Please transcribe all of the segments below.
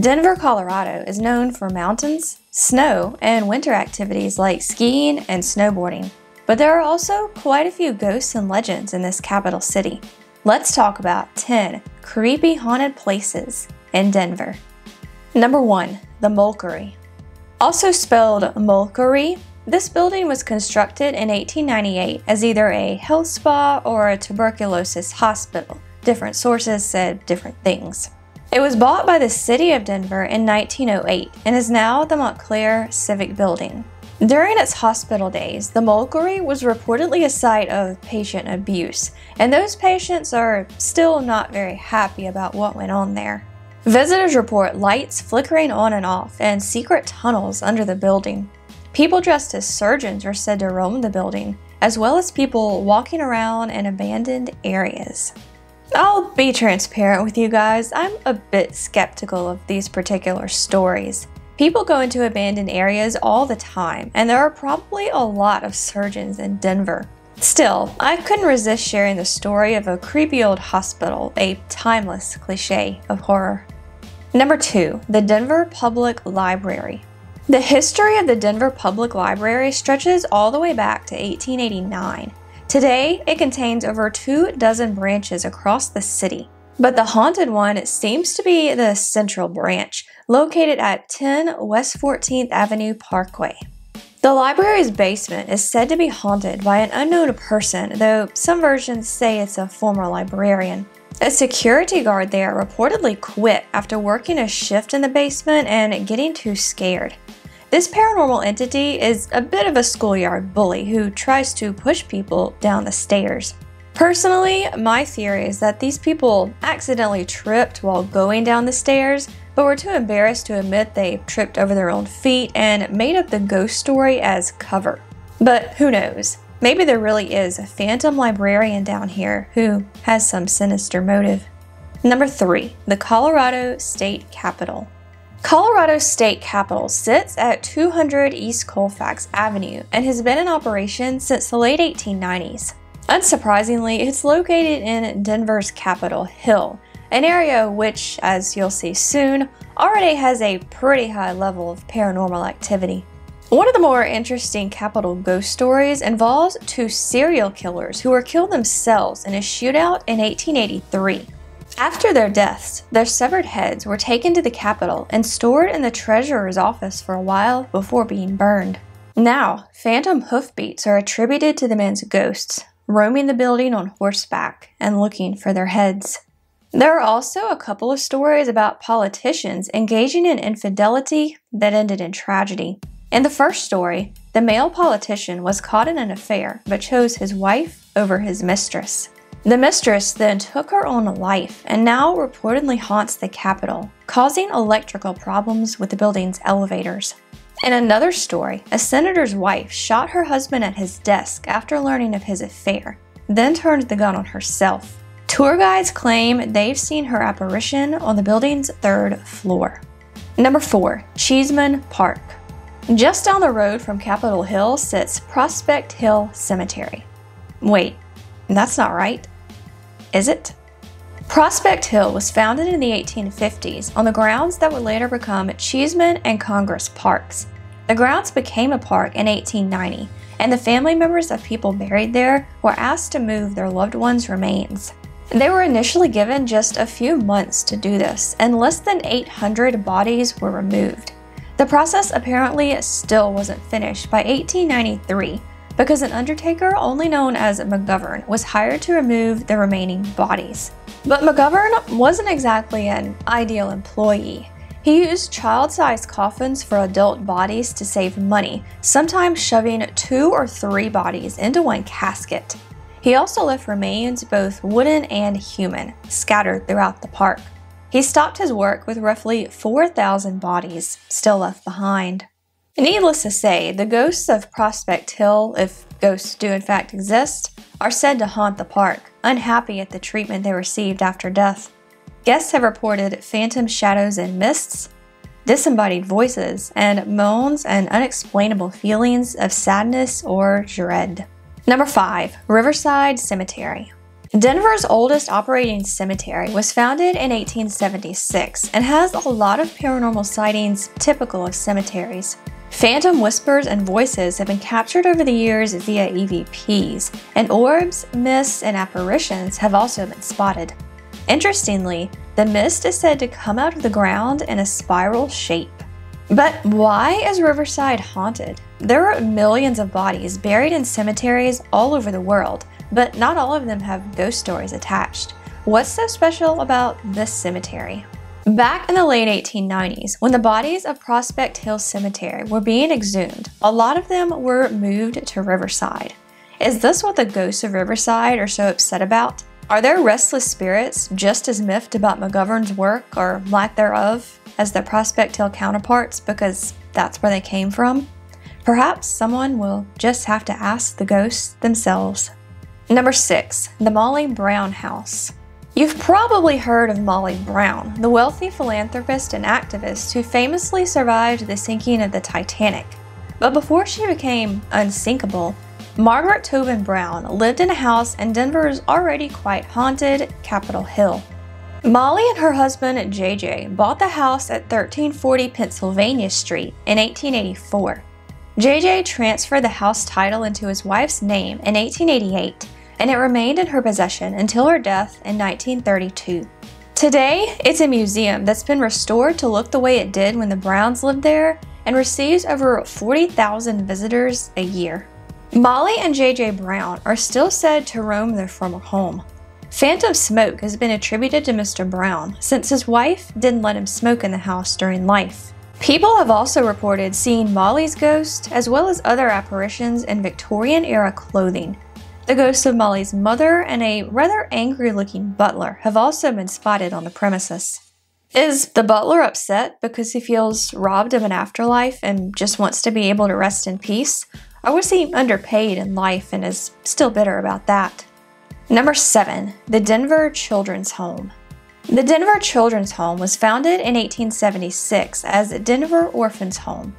Denver, Colorado is known for mountains, snow, and winter activities like skiing and snowboarding. But there are also quite a few ghosts and legends in this capital city. Let's talk about 10 creepy haunted places in Denver. Number 1. The Molkery. Also spelled Molkery, this building was constructed in 1898 as either a health spa or a tuberculosis hospital. Different sources said different things. It was bought by the city of Denver in 1908 and is now the Montclair Civic Building. During its hospital days, the Molkery was reportedly a site of patient abuse, and those patients are still not very happy about what went on there. Visitors report lights flickering on and off and secret tunnels under the building. People dressed as surgeons are said to roam the building, as well as people walking around in abandoned areas. I'll be transparent with you guys, I'm a bit skeptical of these particular stories. People go into abandoned areas all the time, and there are probably a lot of surgeons in Denver. Still, I couldn't resist sharing the story of a creepy old hospital, a timeless cliche of horror. Number 2. The Denver Public Library. The history of the Denver Public Library stretches all the way back to 1889. Today, it contains over 2 dozen branches across the city, but the haunted one seems to be the central branch, located at 10 West 14th Avenue Parkway. The library's basement is said to be haunted by an unknown person, though some versions say it's a former librarian. A security guard there reportedly quit after working a shift in the basement and getting too scared. This paranormal entity is a bit of a schoolyard bully who tries to push people down the stairs. Personally, my theory is that these people accidentally tripped while going down the stairs, but were too embarrassed to admit they tripped over their own feet and made up the ghost story as cover. But who knows? Maybe there really is a phantom librarian down here who has some sinister motive. Number 3. The Colorado State Capitol. Colorado State Capitol sits at 200 East Colfax Avenue and has been in operation since the late 1890s. Unsurprisingly, it's located in Denver's Capitol Hill, an area which, as you'll see soon, already has a pretty high level of paranormal activity. One of the more interesting Capitol ghost stories involves 2 serial killers who were killed themselves in a shootout in 1883. After their deaths, their severed heads were taken to the Capitol and stored in the treasurer's office for a while before being burned. Now, phantom hoofbeats are attributed to the men's ghosts, roaming the building on horseback and looking for their heads. There are also a couple of stories about politicians engaging in infidelity that ended in tragedy. In the first story, the male politician was caught in an affair but chose his wife over his mistress. The mistress then took her own life and now reportedly haunts the Capitol, causing electrical problems with the building's elevators. In another story, a senator's wife shot her husband at his desk after learning of his affair, then turned the gun on herself. Tour guides claim they've seen her apparition on the building's 3rd floor. Number 4. Cheesman Park. Just down the road from Capitol Hill sits Prospect Hill Cemetery. Wait, that's not right. Is it? Prospect Hill was founded in the 1850s on the grounds that would later become Cheesman and Congress Parks. The grounds became a park in 1890, and the family members of people buried there were asked to move their loved ones' remains. They were initially given just a few months to do this, and less than 800 bodies were removed. The process apparently still wasn't finished by 1893, because an undertaker only known as McGovern was hired to remove the remaining bodies. But McGovern wasn't exactly an ideal employee. He used child-sized coffins for adult bodies to save money, sometimes shoving 2 or 3 bodies into one casket. He also left remains, both wooden and human, scattered throughout the park. He stopped his work with roughly 4,000 bodies still left behind. Needless to say, the ghosts of Prospect Hill, if ghosts do in fact exist, are said to haunt the park, unhappy at the treatment they received after death. Guests have reported phantom shadows and mists, disembodied voices, and moans and unexplainable feelings of sadness or dread. Number 5. Riverside Cemetery. Denver's oldest operating cemetery was founded in 1876 and has a lot of paranormal sightings typical of cemeteries. Phantom whispers and voices have been captured over the years via EVPs, and orbs, mists, and apparitions have also been spotted. Interestingly, the mist is said to come out of the ground in a spiral shape. But why is Riverside haunted? There are millions of bodies buried in cemeteries all over the world, but not all of them have ghost stories attached. What's so special about this cemetery? Back in the late 1890s, when the bodies of Prospect Hill Cemetery were being exhumed, a lot of them were moved to Riverside. Is this what the ghosts of Riverside are so upset about? Are their restless spirits just as miffed about McGovern's work, or lack thereof, as their Prospect Hill counterparts because that's where they came from? Perhaps someone will just have to ask the ghosts themselves. Number 6. The Molly Brown House. You've probably heard of Molly Brown, the wealthy philanthropist and activist who famously survived the sinking of the Titanic. But before she became unsinkable, Margaret Tobin Brown lived in a house in Denver's already quite haunted Capitol Hill. Molly and her husband JJ bought the house at 1340 Pennsylvania Street in 1884. JJ transferred the house title into his wife's name in 1888. And it remained in her possession until her death in 1932. Today, it's a museum that's been restored to look the way it did when the Browns lived there and receives over 40,000 visitors a year. Molly and J.J. Brown are still said to roam their former home. Phantom smoke has been attributed to Mr. Brown since his wife didn't let him smoke in the house during life. People have also reported seeing Molly's ghost as well as other apparitions in Victorian-era clothing. The ghosts of Molly's mother and a rather angry-looking butler have also been spotted on the premises. Is the butler upset because he feels robbed of an afterlife and just wants to be able to rest in peace? Or was he underpaid in life and is still bitter about that? Number 7. The Denver Children's Home. The Denver Children's Home was founded in 1876 as the Denver Orphan's Home.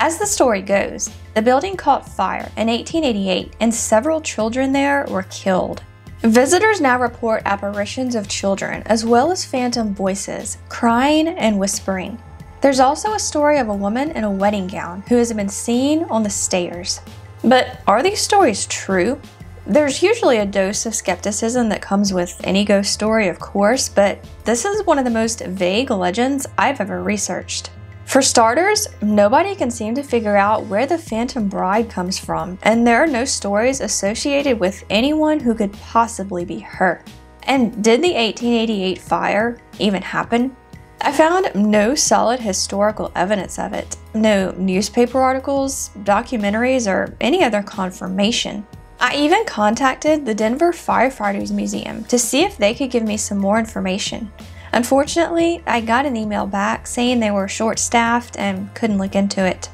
As the story goes, the building caught fire in 1888 and several children there were killed. Visitors now report apparitions of children as well as phantom voices, crying and whispering. There's also a story of a woman in a wedding gown who has been seen on the stairs. But are these stories true? There's usually a dose of skepticism that comes with any ghost story, of course, but this is one of the most vague legends I've ever researched. For starters, nobody can seem to figure out where the Phantom Bride comes from, and there are no stories associated with anyone who could possibly be her. And did the 1888 fire even happen? I found no solid historical evidence of it, no newspaper articles, documentaries, or any other confirmation. I even contacted the Denver Firefighters Museum to see if they could give me some more information. Unfortunately, I got an email back saying they were short-staffed and couldn't look into it.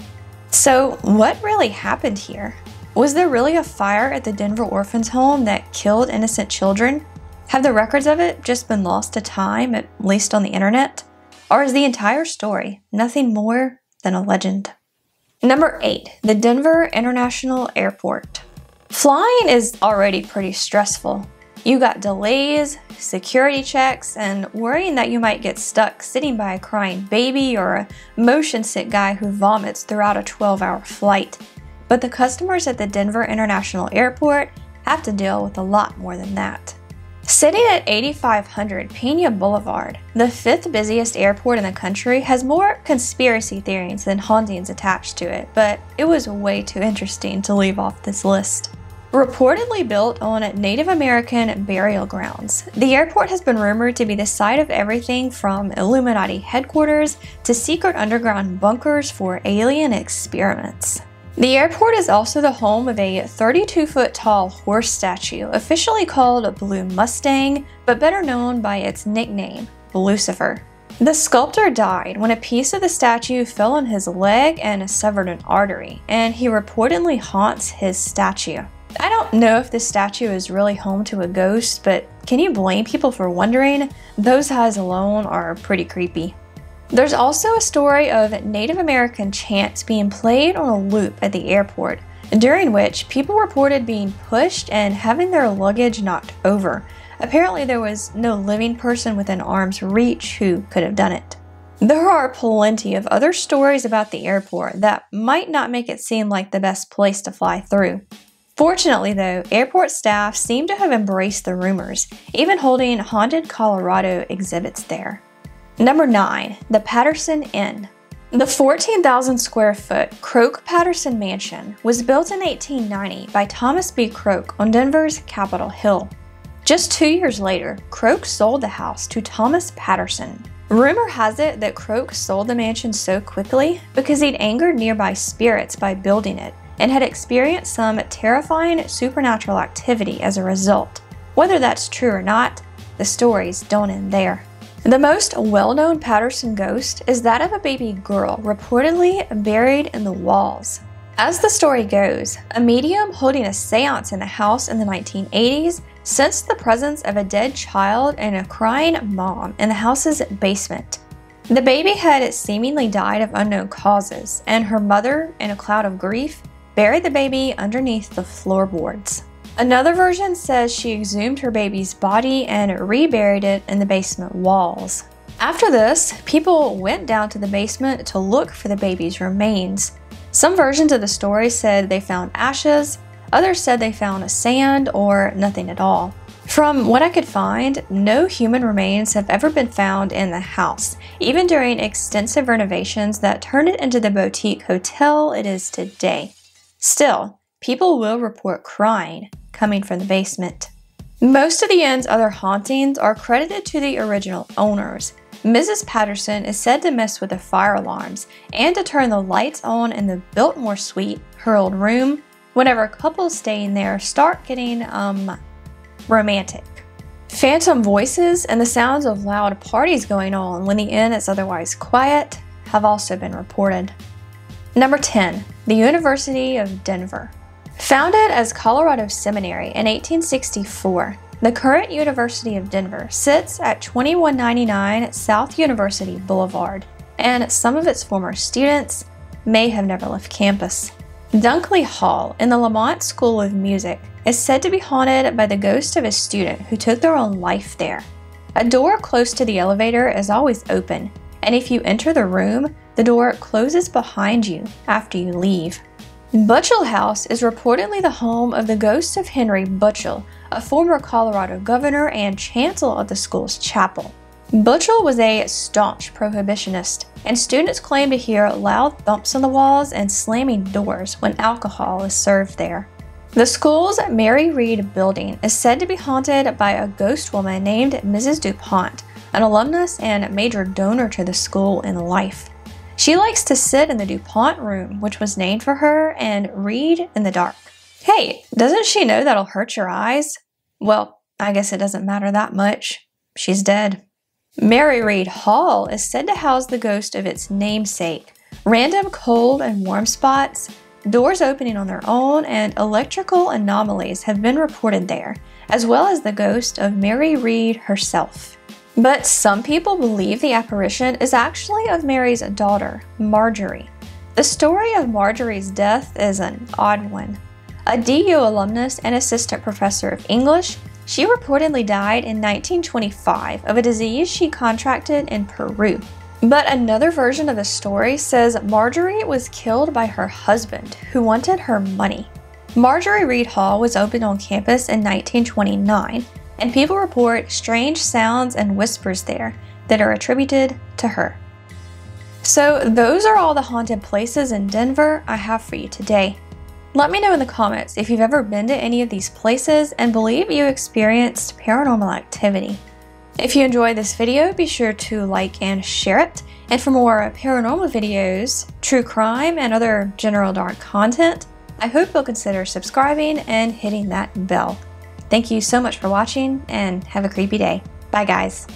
So what really happened here? Was there really a fire at the Denver Orphan's Home that killed innocent children? Have the records of it just been lost to time, at least on the internet? Or is the entire story nothing more than a legend? Number 8. The Denver International Airport. Flying is already pretty stressful. You got delays, security checks, and worrying that you might get stuck sitting by a crying baby or a motion sick guy who vomits throughout a 12-hour flight. But the customers at the Denver International Airport have to deal with a lot more than that. Sitting at 8500 Pena Boulevard, the 5th busiest airport in the country, has more conspiracy theories than hauntings attached to it, but it was way too interesting to leave off this list. Reportedly built on Native American burial grounds, the airport has been rumored to be the site of everything from Illuminati headquarters to secret underground bunkers for alien experiments. The airport is also the home of a 32-foot-tall horse statue, officially called Blue Mustang, but better known by its nickname, Lucifer. The sculptor died when a piece of the statue fell on his leg and severed an artery, and he reportedly haunts his statue. I don't know if this statue is really home to a ghost, but can you blame people for wondering? Those eyes alone are pretty creepy. There's also a story of Native American chants being played on a loop at the airport, during which people reported being pushed and having their luggage knocked over, Apparently there was no living person within arm's reach who could have done it. There are plenty of other stories about the airport that might not make it seem like the best place to fly through. Fortunately though, airport staff seem to have embraced the rumors, even holding haunted Colorado exhibits there. Number 9. The Patterson Inn. The 14,000 square foot Croke Patterson Mansion was built in 1890 by Thomas B. Croke on Denver's Capitol Hill. Just 2 years later, Croke sold the house to Thomas Patterson. Rumor has it that Croke sold the mansion so quickly because he'd angered nearby spirits by building it and had experienced some terrifying supernatural activity as a result. Whether that's true or not, the stories don't end there. The most well-known Patterson ghost is that of a baby girl reportedly buried in the walls. As the story goes, a medium holding a seance in the house in the 1980s sensed the presence of a dead child and a crying mom in the house's basement. The baby had seemingly died of unknown causes, and her mother, in a cloud of grief, buried the baby underneath the floorboards. Another version says she exhumed her baby's body and reburied it in the basement walls. After this, people went down to the basement to look for the baby's remains. Some versions of the story said they found ashes, others said they found sand or nothing at all. From what I could find, no human remains have ever been found in the house, even during extensive renovations that turned it into the boutique hotel it is today. Still, people will report crying coming from the basement. Most of the inn's other hauntings are credited to the original owners. Mrs. Patterson is said to mess with the fire alarms and to turn the lights on in the Biltmore suite, her old room, whenever couples staying there start getting, romantic. Phantom voices and the sounds of loud parties going on when the inn is otherwise quiet have also been reported. Number 10. The University of Denver. Founded as Colorado Seminary in 1864, the current University of Denver sits at 2199 South University Boulevard, and some of its former students may have never left campus. Dunkley Hall in the Lamont School of Music is said to be haunted by the ghost of a student who took their own life there. A door close to the elevator is always open, and if you enter the room, the door closes behind you after you leave. Butchell House is reportedly the home of the ghost of Henry Butchell, a former Colorado governor and chancellor of the school's chapel. Butchell was a staunch prohibitionist, and students claim to hear loud thumps on the walls and slamming doors when alcohol is served there. The school's Mary Reed Building is said to be haunted by a ghost woman named Mrs. DuPont, an alumnus and major donor to the school in life. She likes to sit in the DuPont Room, which was named for her, and read in the dark. Hey, doesn't she know that'll hurt your eyes? Well, I guess it doesn't matter that much. She's dead. Mary Reed Hall is said to house the ghost of its namesake. Random cold and warm spots, doors opening on their own, and electrical anomalies have been reported there, as well as the ghost of Mary Reed herself. But some people believe the apparition is actually of Mary's daughter, Marjorie. The story of Marjorie's death is an odd one. A DU alumnus and assistant professor of English, she reportedly died in 1925 of a disease she contracted in Peru. But another version of the story says Marjorie was killed by her husband, who wanted her money. Marjorie Reed Hall was opened on campus in 1929. And people report strange sounds and whispers there that are attributed to her. So those are all the haunted places in Denver I have for you today. Let me know in the comments if you've ever been to any of these places and believe you experienced paranormal activity. If you enjoyed this video, be sure to like and share it. And for more paranormal videos, true crime, and other general dark content, I hope you'll consider subscribing and hitting that bell. Thank you so much for watching, and have a creepy day. Bye guys.